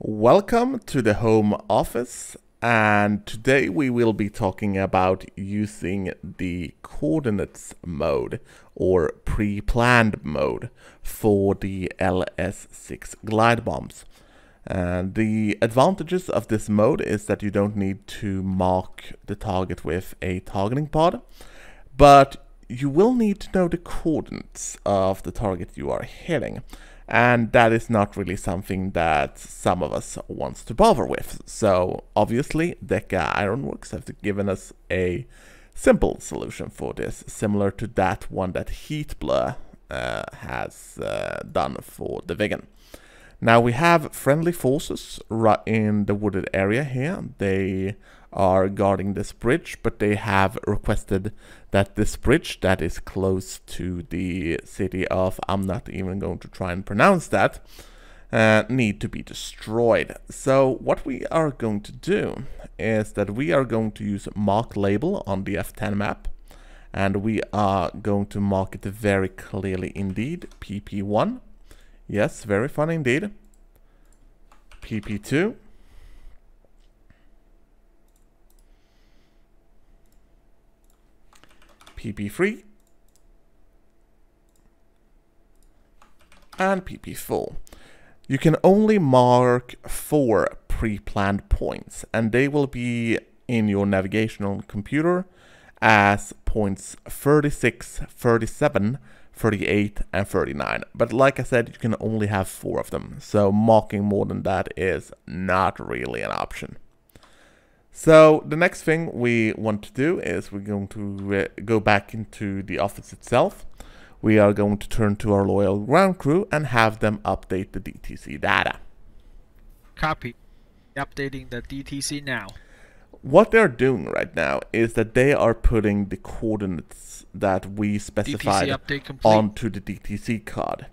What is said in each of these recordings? Welcome to the home office, and today we will be talking about using the coordinates mode or pre-planned mode for the LS-6 glide bombs. The advantages of this mode is that you don't need to mark the target with a targeting pod, but you will need to know the coordinates of the target you are hitting. And that is not really something that some of us wants to bother with. So obviously Deka Ironworks have given us a simple solution for this, similar to that one that Heatblur has done for the Viggen. Now we have friendly forces right in the wooded area here. They are guarding this bridge, but they have requested that this bridge that is close to the city of, I'm not even going to try and pronounce that, need to be destroyed. So what we are going to do is that we are going to use mark label on the F10 map, and we are going to mark it very clearly indeed, PP1. Yes, very fun indeed. PP2. PP3 and PP4. You can only mark 4 pre-planned points, and they will be in your navigational computer as points 36, 37, 38, and 39. But like I said, you can only have 4 of them, so marking more than that is not really an option. So the next thing we want to do is we're going to go back into the office itself. We are going to turn to our loyal ground crew and have them update the DTC data. Copy. Updating the DTC now. What they're doing right now is that they are putting the coordinates that we specified onto the DTC card.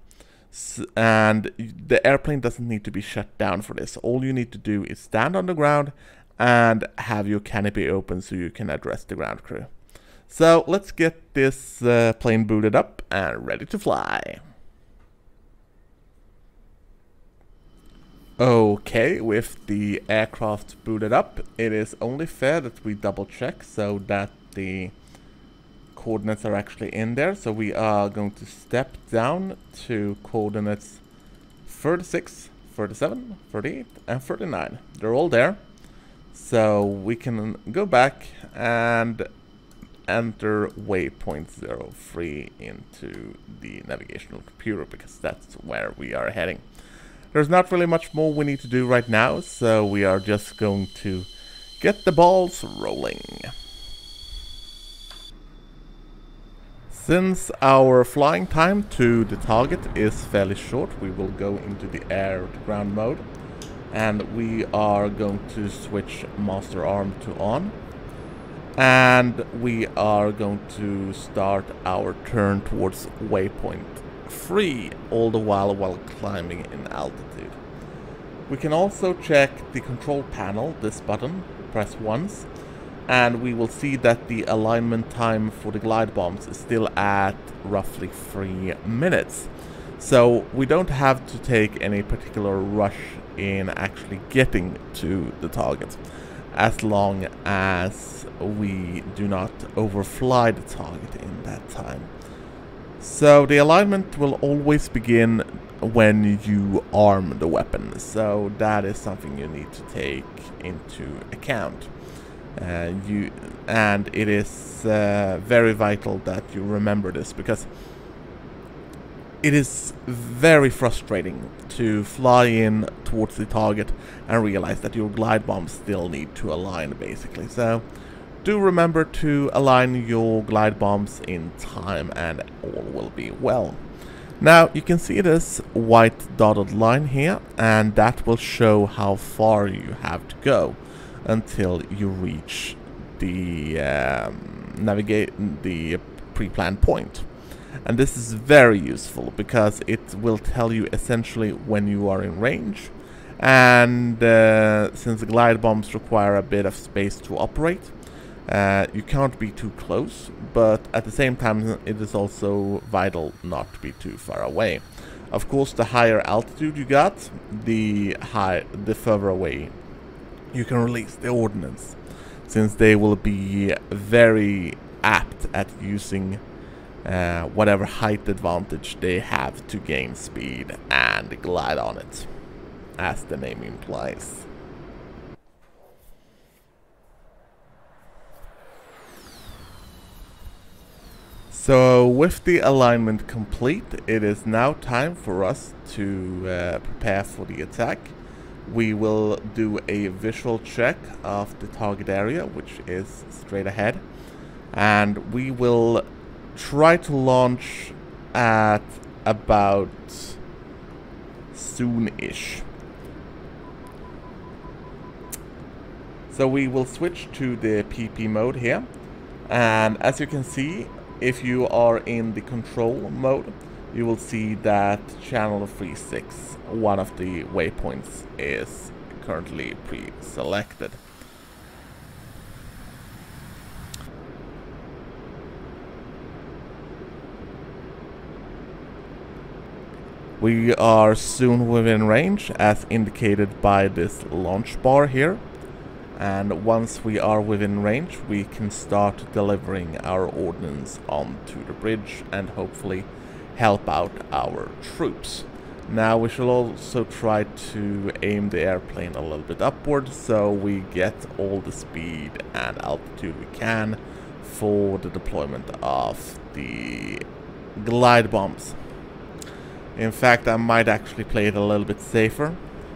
And the airplane doesn't need to be shut down for this. All you need to do is stand on the ground and have your canopy open so you can address the ground crew. So let's get this plane booted up and ready to fly. Okay, with the aircraft booted up, it is only fair that we double check so that the coordinates are actually in there. So we are going to step down to coordinates 36, 37, 38, and 39. They're all there. So we can go back and enter waypoint 03 into the navigational computer, because that's where we are heading. There's not really much more we need to do right now, so we are just going to get the balls rolling. Since our flying time to the target is fairly short, we will go into the air-to-ground mode. And we are going to switch master arm to on, and we are going to start our turn towards waypoint 3, all the while climbing in altitude. We can also check the control panel, this button, press once, and we will see that the alignment time for the glide bombs is still at roughly 3 minutes. So we don't have to take any particular rush in actually getting to the target, as long as we do not overfly the target in that time. So the alignment will always begin when you arm the weapon, so that is something you need to take into account. And it is very vital that you remember this, because it is very frustrating to fly in towards the target and realize that your glide bombs still need to align, basically. So do remember to align your glide bombs in time and all will be well. Now you can see this white dotted line here, and that will show how far you have to go until you reach the pre-planned point. And this is very useful because it will tell you essentially when you are in range. And since the glide bombs require a bit of space to operate, you can't be too close, but at the same time it is also vital not to be too far away. Of course, the higher altitude you got, the further away you can release the ordnance, since they will be very apt at using whatever height advantage they have to gain speed and glide on it, as the name implies. So with the alignment complete, it is now time for us to prepare for the attack. We will do a visual check of the target area, which is straight ahead, and we will try to launch at about soon-ish. So we will switch to the PP mode here, and as you can see, if you are in the control mode, you will see that channel 36, one of the waypoints, is currently pre-selected. We are soon within range, as indicated by this launch bar here. And once we are within range, we can start delivering our ordnance onto the bridge and hopefully help out our troops. Now we shall also try to aim the airplane a little bit upward, so we get all the speed and altitude we can for the deployment of the glide bombs. In fact, I might actually play it a little bit safer,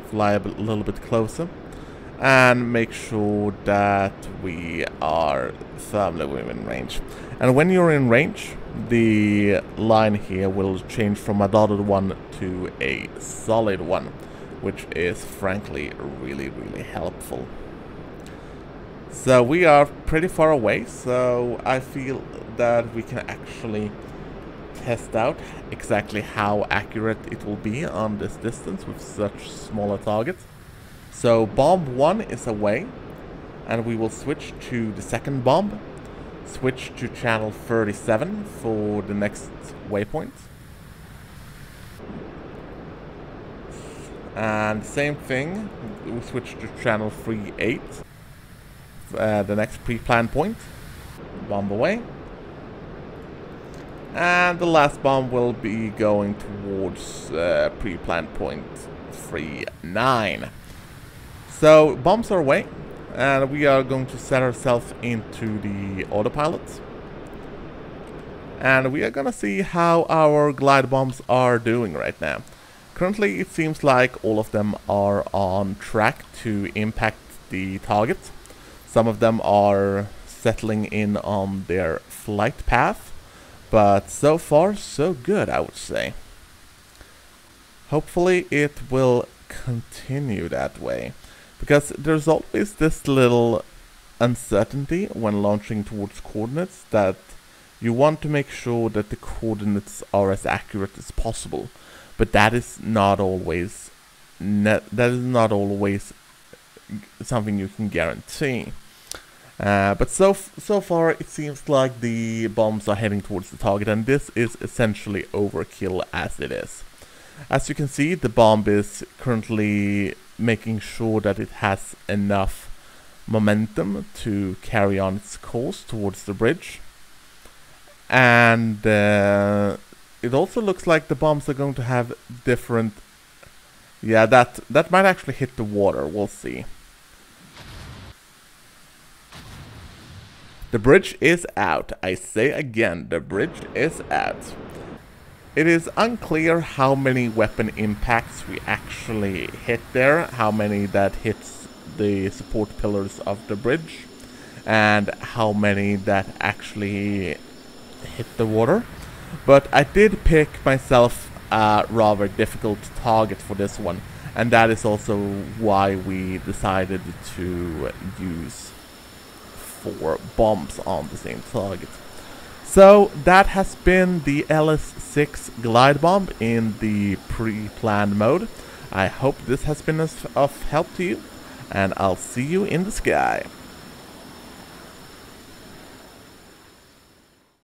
fly a little bit closer, and make sure that we are firmly within range. And when you're in range, the line here will change from a dotted one to a solid one, which is frankly really helpful. So we are pretty far away, so I feel that we can actually test out exactly how accurate it will be on this distance with such smaller targets. So bomb 1 is away, and we will switch to the second bomb, switch to channel 37 for the next waypoint. And same thing, we switch to channel 38, the next pre-planned point, bomb away. And the last bomb will be going towards pre-planned point 39. So bombs are away, and we are going to set ourselves into the autopilot. And we are going to see how our glide bombs are doing right now. Currently, it seems like all of them are on track to impact the target. Some of them are settling in on their flight path, but so far so good, I would say. Hopefully it will continue that way, because there's always this little uncertainty when launching towards coordinates, that you want to make sure that the coordinates are as accurate as possible, but that is not always something you can guarantee. But so far it seems like the bombs are heading towards the target, and this is essentially overkill as it is. As you can see, the bomb is currently making sure that it has enough momentum to carry on its course towards the bridge. And it also looks like the bombs are going to have different... Yeah, that might actually hit the water, we'll see. The bridge is out. I say again, the bridge is out. It is unclear how many weapon impacts we actually hit there, how many that hits the support pillars of the bridge, and how many that actually hit the water. But I did pick myself a rather difficult target for this one, and that is also why we decided to use 4 bombs on the same target. So that has been the LS-6 glide bomb in the pre-planned mode. I hope this has been of help to you, and I'll see you in the sky.